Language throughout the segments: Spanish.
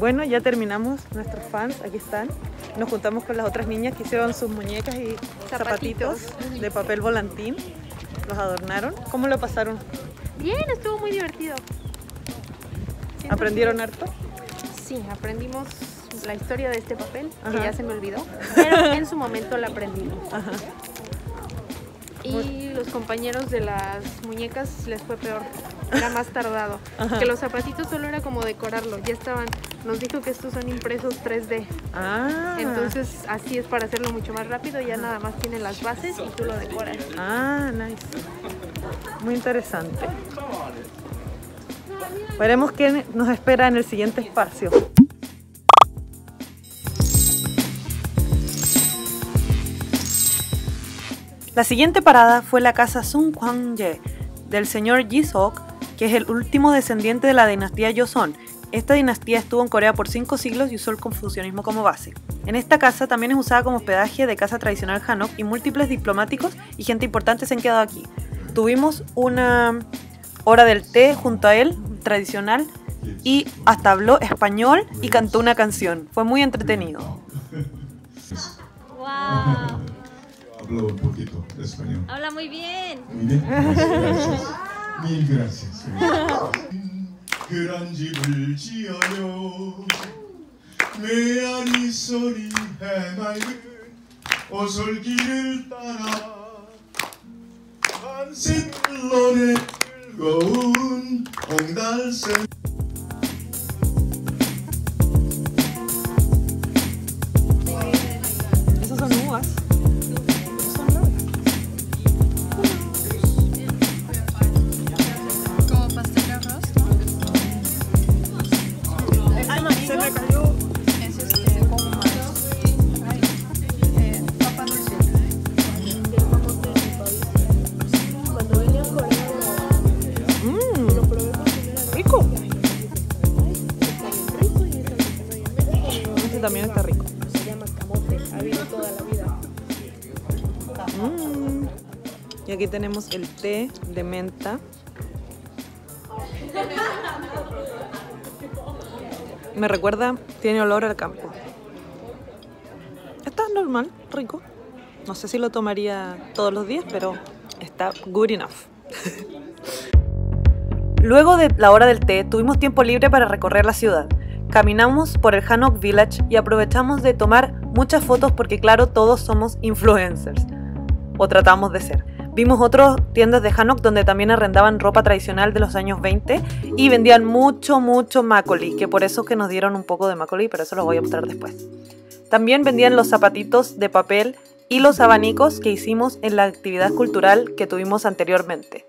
Bueno, ya terminamos, nuestros fans, aquí están. Nos juntamos con las otras niñas que hicieron sus muñecas y zapatitos de papel volantín. Los adornaron. ¿Cómo lo pasaron? Bien, estuvo muy divertido. ¿Aprendieron harto? Sí, aprendimos la historia de este papel, ajá, que ya se me olvidó, pero en su momento la aprendimos. Ajá. Y los compañeros de las muñecas les fue peor, era más tardado. Ajá. Que los zapatitos solo era como decorarlos, ya estaban. Nos dijo que estos son impresos 3D. Ah. Entonces así es para hacerlo mucho más rápido, ya nada más tienen las bases y tú lo decoras. Ah, nice. Muy interesante. Veremos qué nos espera en el siguiente espacio. La siguiente parada fue la casa Sonhwadang del señor Yi Seok, que es el último descendiente de la dinastía Joseon. Esta dinastía estuvo en Corea por 5 siglos y usó el confucianismo como base. En esta casa también es usada como hospedaje de casa tradicional Hanok, y múltiples diplomáticos y gente importante se han quedado aquí. Tuvimos una hora del té junto a él, tradicional, y hasta habló español y cantó una canción. Fue muy entretenido. Wow. Hablo un poquito de español. Habla muy bien. Muy bien. Gracias. Mil gracias. 그런 집을 지어요 메아리 소리 해맑은 오솔길을 따라 한신론의 즐거운 홍달샘. También está rico. Se llama camote, ha habido toda la vida. Y aquí tenemos el té de menta. Me recuerda, tiene olor al campo. Está normal, rico. No sé si lo tomaría todos los días, pero está good enough. Luego de la hora del té, tuvimos tiempo libre para recorrer la ciudad. Caminamos por el Hanok Village y aprovechamos de tomar muchas fotos porque claro, todos somos influencers. O tratamos de ser. Vimos otras tiendas de Hanok donde también arrendaban ropa tradicional de los años 20 y vendían mucho makgeolli, que por eso que nos dieron un poco de makgeolli, pero eso los voy a mostrar después. También vendían los zapatitos de papel y los abanicos que hicimos en la actividad cultural que tuvimos anteriormente.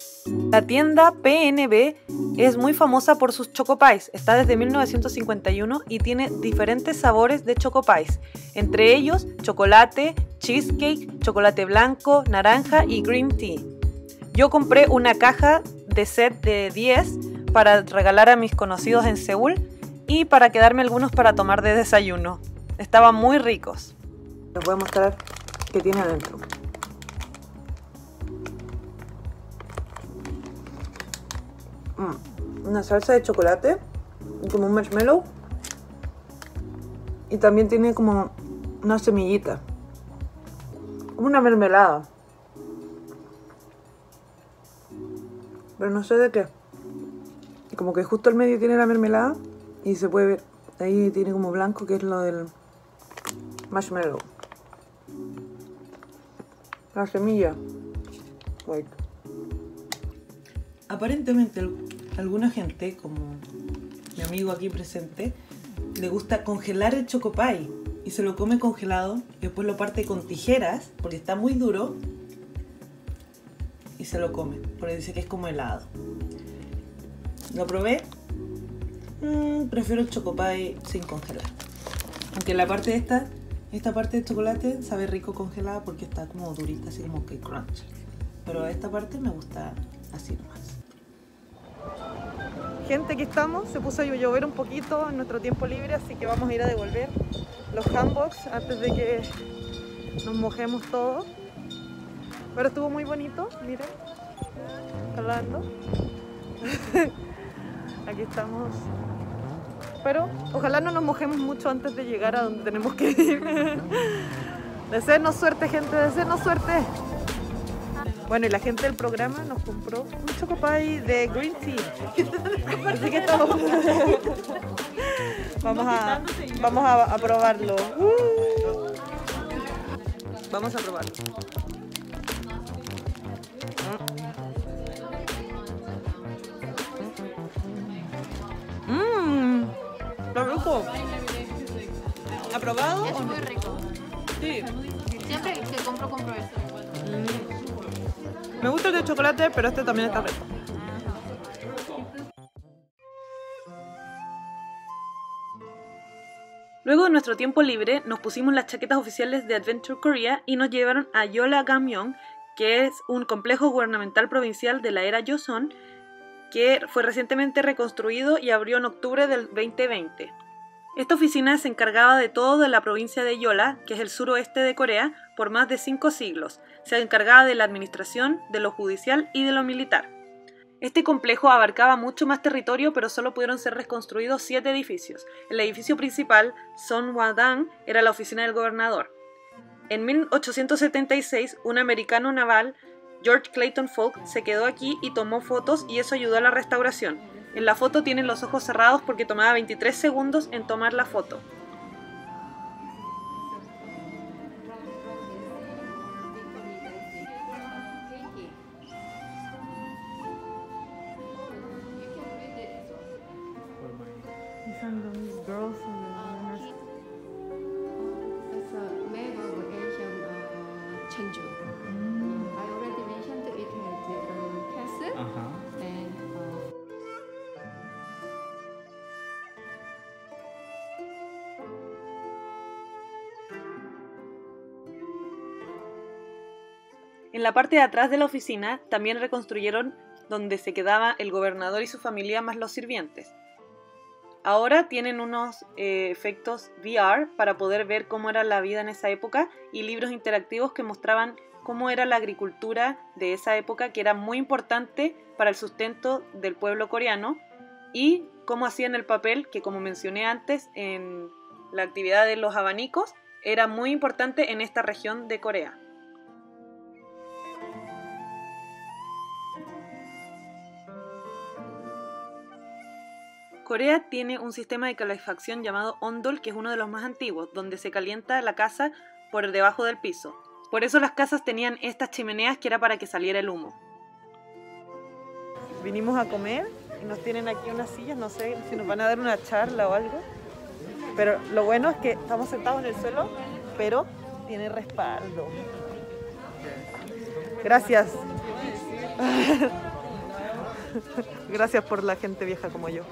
La tienda PNB es muy famosa por sus chocopies, está desde 1951 y tiene diferentes sabores de chocopies, entre ellos chocolate, cheesecake, chocolate blanco, naranja y green tea. Yo compré una caja de set de 10 para regalar a mis conocidos en Seúl y para quedarme algunos para tomar de desayuno. Estaban muy ricos. Les voy a mostrar qué tiene adentro. Una salsa de chocolate, como un marshmallow, y también tiene como una semillita, como una mermelada, pero no sé de qué, como que justo al medio tiene la mermelada y se puede ver, ahí tiene como blanco que es lo del marshmallow, la semilla. Wait. Aparentemente alguna gente, como mi amigo aquí presente, le gusta congelar el chocopay y se lo come congelado y después lo parte con tijeras porque está muy duro y se lo come porque dice que es como helado. Lo probé, prefiero el chocopay sin congelar, aunque la parte esta parte de chocolate sabe rico congelada porque está como durita, así como que crunch, pero esta parte me gusta así nomás. Gente, aquí estamos, se puso a llover un poquito en nuestro tiempo libre, así que vamos a ir a devolver los hanboks antes de que nos mojemos todos. Pero estuvo muy bonito, miren, hablando. Aquí estamos pero ojalá no nos mojemos mucho antes de llegar a donde tenemos que ir. Deséenos suerte, gente, deséenos suerte. Bueno, y la gente del programa nos compró un chocopie de green tea. Así que estamos... vamos a probarlo. Vamos a probarlo. Mmm, está rico. ¿Aprobado? Es muy rico. Sí. Siempre que compro esto. Me gusta el de chocolate, pero este también está rico. Luego de nuestro tiempo libre, nos pusimos las chaquetas oficiales de Adventure Korea y nos llevaron a Jeolla Gamyeon, que es un complejo gubernamental provincial de la era Joseon, que fue recientemente reconstruido y abrió en octubre del 2020. Esta oficina se encargaba de todo de la provincia de Jeolla, que es el suroeste de Corea, por más de 5 siglos. Se encargaba de la administración, de lo judicial y de lo militar. Este complejo abarcaba mucho más territorio, pero solo pudieron ser reconstruidos 7 edificios. El edificio principal, Sonhwadang, era la oficina del gobernador. En 1876, un americano naval, George Clayton Folk, se quedó aquí y tomó fotos, y eso ayudó a la restauración. En la foto tienen los ojos cerrados porque tomaba 23 segundos en tomar la foto. En la parte de atrás de la oficina también reconstruyeron donde se quedaba el gobernador y su familia más los sirvientes. Ahora tienen unos efectos VR para poder ver cómo era la vida en esa época, y libros interactivos que mostraban cómo era la agricultura de esa época, que era muy importante para el sustento del pueblo coreano, y cómo hacían el papel que, como mencioné antes en la actividad de los abanicos, era muy importante en esta región de Corea. Corea tiene un sistema de calefacción llamado ondol, que es uno de los más antiguos, donde se calienta la casa por debajo del piso. Por eso las casas tenían estas chimeneas, que era para que saliera el humo. Vinimos a comer y nos tienen aquí unas sillas, no sé si nos van a dar una charla o algo. Pero lo bueno es que estamos sentados en el suelo, pero tiene respaldo. Gracias. Gracias por la gente vieja como yo.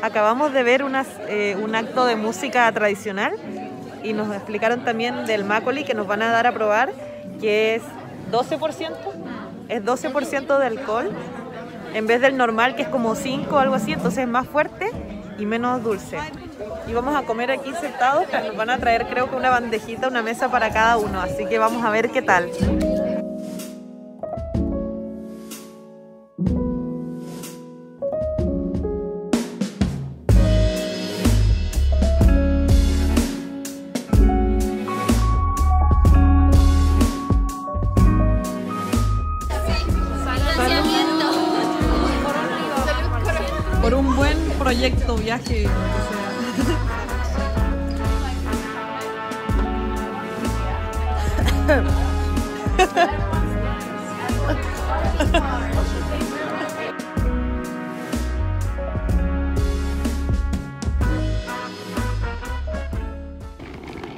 Acabamos de ver un acto de música tradicional y nos explicaron también del makgeolli, que nos van a dar a probar, que es 12%, es 12% de alcohol, en vez del normal que es como 5 o algo así, entonces es más fuerte y menos dulce. Y vamos a comer aquí sentados, nos van a traer creo que una bandejita, una mesa para cada uno, así que vamos a ver qué tal. Por un buen proyecto, viaje, o sea.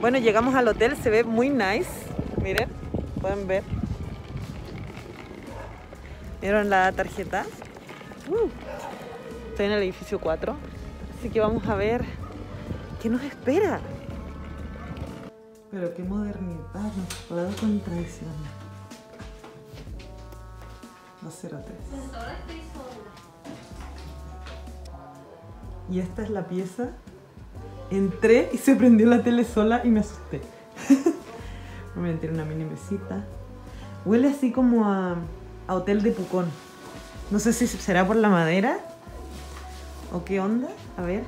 Bueno, llegamos al hotel, se ve muy nice. Miren, pueden ver. ¿Vieron la tarjeta? Estoy en el edificio 4. Así que vamos a ver qué nos espera. Pero qué modernidad, nos parado con tradición. 203. Y esta es la pieza. Entré y se prendió la tele sola y me asusté. Me metí en una mini mesita. Huele así como a hotel de Pucón. No sé si será por la madera o qué onda. A ver.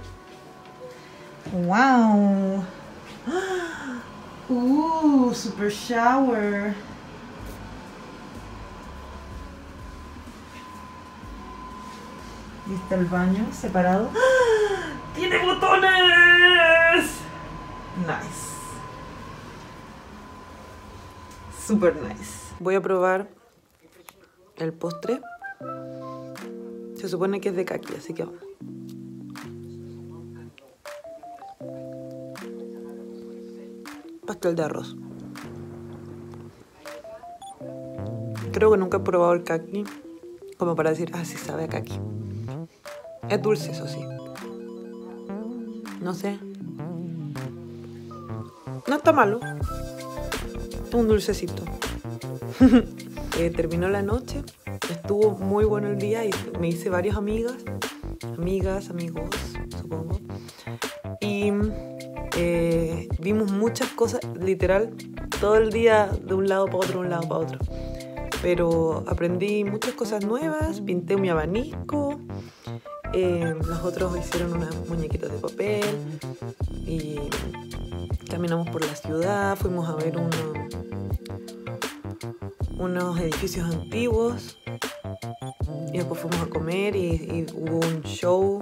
¡Wow! Super shower. Y está el baño separado. ¡Tiene botones! Nice. Super nice. Voy a probar el postre. Se supone que es de kaki, así que vamos. Pastel de arroz. Creo que nunca he probado el kaki como para decir, ah, sí sabe a kaki. Es dulce, eso sí. No sé. No está malo. Un dulcecito. Terminó la noche. Estuvo muy bueno el día y me hice varias amigos, supongo. Y vimos muchas cosas, literal, todo el día de un lado para otro, Pero aprendí muchas cosas nuevas, pinté mi abanico. Los otros hicieron unas muñequitas de papel y caminamos por la ciudad, fuimos a ver unos edificios antiguos y después fuimos a comer y hubo un show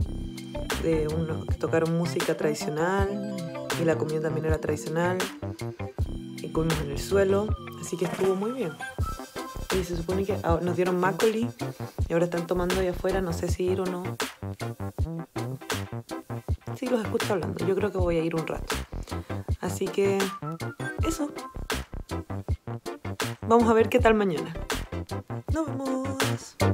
de unos que tocaron música tradicional y la comida también era tradicional y comimos en el suelo, así que estuvo muy bien. Y se supone que nos dieron makgeolli y ahora están tomando allá afuera, no sé si ir o no. Sí, los escucho hablando, yo creo que voy a ir un rato. Así que eso. Vamos a ver qué tal mañana. Nos vemos.